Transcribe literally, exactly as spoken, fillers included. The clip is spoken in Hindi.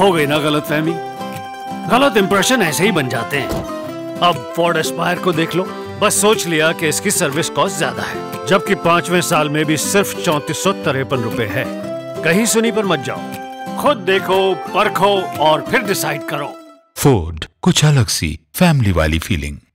हो गई ना गलतफहमी, गलत इंप्रेशन ऐसे ही बन जाते हैं। अब फोर्ड एस्पायर को देख लो, बस सोच लिया कि इसकी सर्विस कॉस्ट ज्यादा है, जबकि पांचवें साल में भी सिर्फ चौंतीस सौ तिरपन रुपए है। कहीं सुनी पर मत जाओ, खुद देखो, परखो और फिर डिसाइड करो। फोर्ड कुछ अलग सी फैमिली वाली फीलिंग।